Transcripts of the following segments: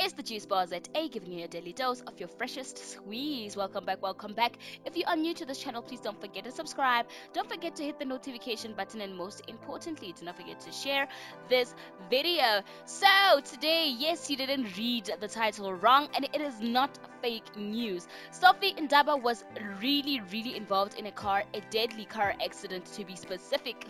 It's the Juice Bars at 8, giving you your daily dose of your freshest squeeze. Welcome back, welcome back. If you are new to this channel, please don't forget to subscribe. Don't forget to hit the notification button, and most importantly, do not forget to share this video. So today, yes, you didn't read the title wrong, and it is not fake news. Sophie Ndaba was really involved in a deadly car accident, to be specific.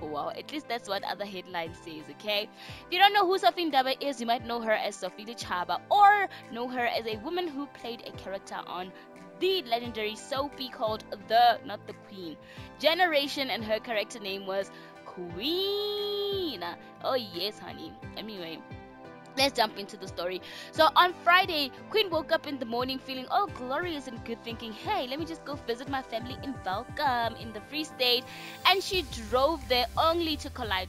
Wow, at least that's what other headline says, okay? If you don't know who Sophie Ndaba is, you might know her as Sophie Ndaba, or know her as a woman who played a character on the legendary soapy called not the Queen, Generation, and her character name was Queen. Oh yes, honey. Anyway, let's jump into the story. So on Friday, Queen woke up in the morning feeling all glorious and good, thinking, hey, let me just go visit my family in Welkom in the Free State. And she drove there only to collide.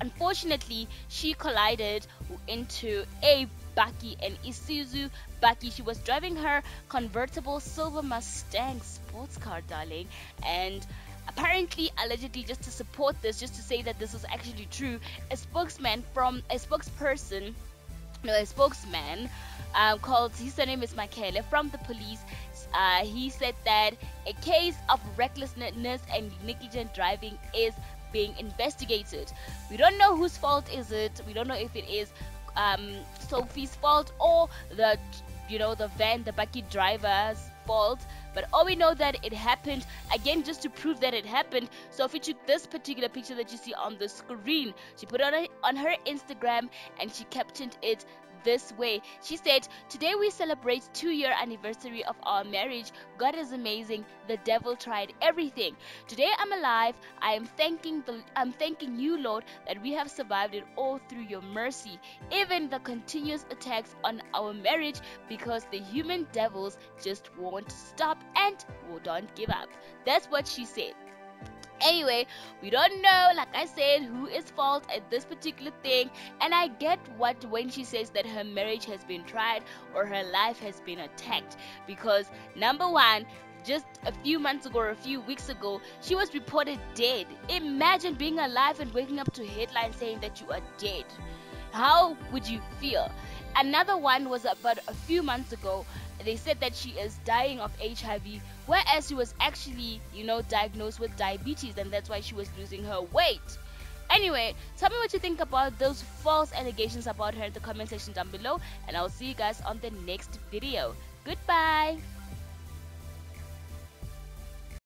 Unfortunately, she collided into a Baki, an Isuzu Baki. She was driving her convertible silver Mustang sports car, darling, and apparently, allegedly, just to support this, just to say that this is actually true, a spokesman called, his surname is Michaela, from the police. He said that a case of recklessness and negligent driving is being investigated. We don't know whose fault is it. We don't know if it is Sophie's fault or the Baki driver's fault, but all we know that it happened. Again, just to prove that it happened, Sophie took this particular picture that you see on the screen. She put it on her Instagram, and she captioned it this way. She said, "Today we celebrate 2-year anniversary of our marriage. God is amazing. The devil tried everything. Today I'm alive. I'm thanking you, Lord, that we have survived it all through your mercy, even the continuous attacks on our marriage, because the human devils just won't stop and won't give up." That's what she said. Anyway, we don't know, like I said, who is fault at this particular thing, and I get what when she says that her marriage has been tried or her life has been attacked, because number one, just a few months ago or a few weeks ago, she was reported dead. Imagine being alive and waking up to headlines saying that you are dead. How would you feel? Another one was about a few months ago. They said that she is dying of HIV, whereas she was actually, diagnosed with diabetes, and that's why she was losing her weight. Anyway, tell me what you think about those false allegations about her in the comment section down below, and I'll see you guys on the next video. Goodbye.